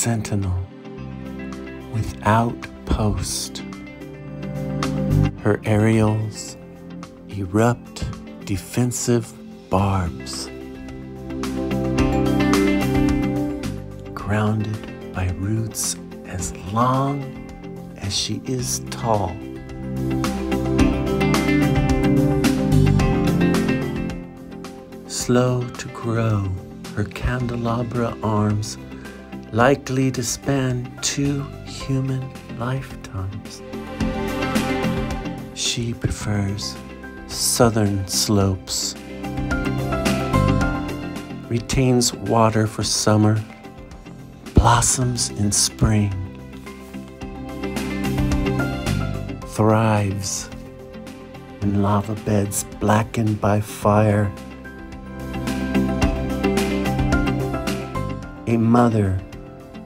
sentinel without post. Her aerials erupt defensive barbs, grounded by roots as long as she is tall. Slow to grow, her candelabra arms likely to span 2 human lifetimes. She prefers southern slopes, retains water for summer, blossoms in spring, thrives in lava beds blackened by fire. A mother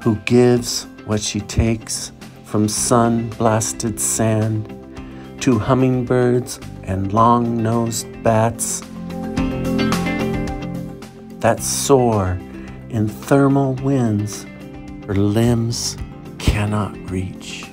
who gives what she takes from sun-blasted sand to hummingbirds and long-nosed bats that soar in thermal winds her limbs cannot reach.